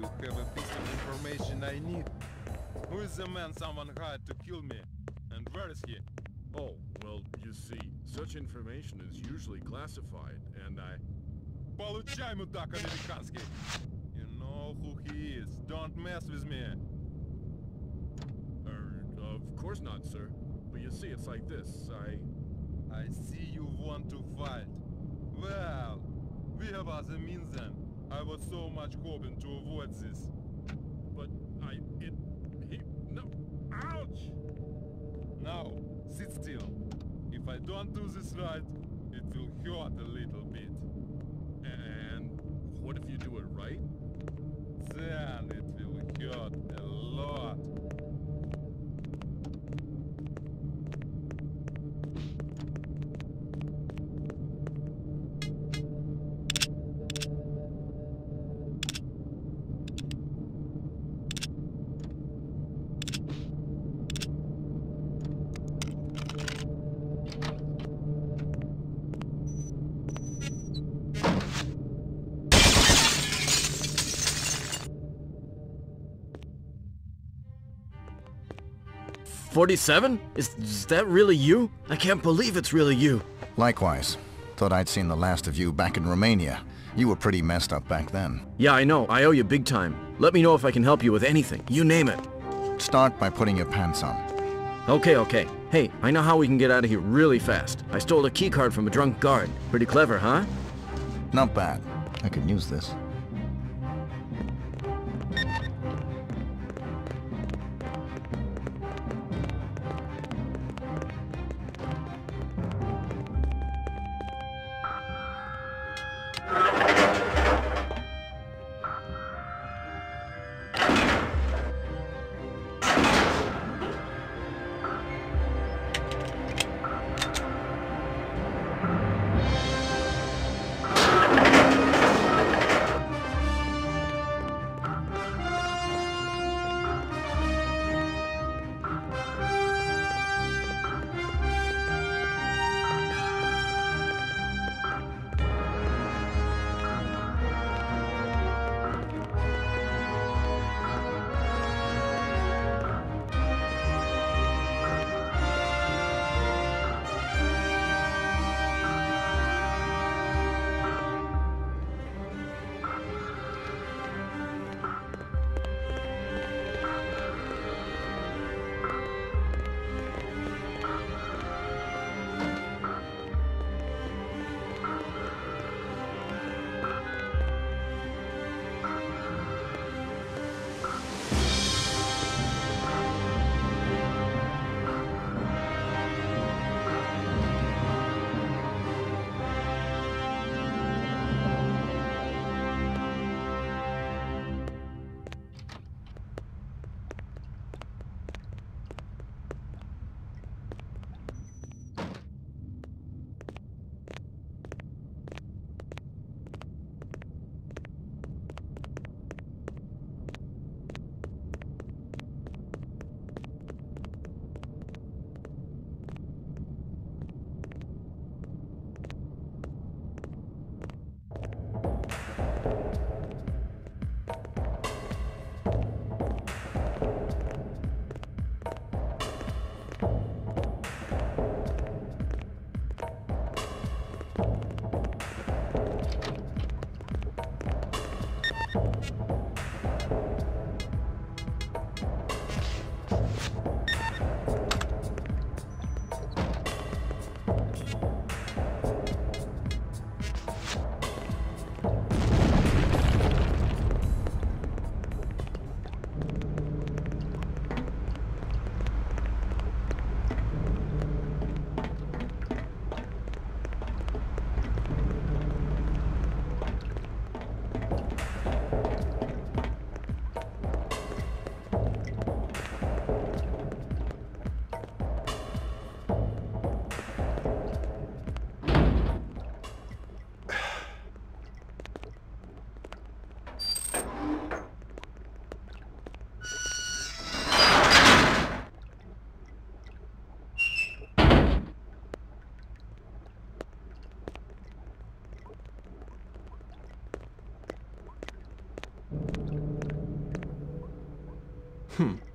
You have a piece of information I need. Who is the man someone hired to kill me? And where is he? Oh, well, you see, such information is usually classified, and I... Получай, мудак американский! You know who he is. Don't mess with me! Of course not, sir. But you see, it's like this, I see you want to fight. Well, we have other means then. I was so much hoping to avoid this. But no, ouch! Now, sit still. If I don't do this right, it will hurt a little bit. And what if you do it right? Then it will hurt a lot. '47? Is that really you? I can't believe it's really you. Likewise. Thought I'd seen the last of you back in Romania. You were pretty messed up back then. Yeah, I know. I owe you big time. Let me know if I can help you with anything. You name it. Start by putting your pants on. Okay. Hey, I know how we can get out of here really fast. I stole a keycard from a drunk guard. Pretty clever, huh? Not bad. I could use this. Hmm.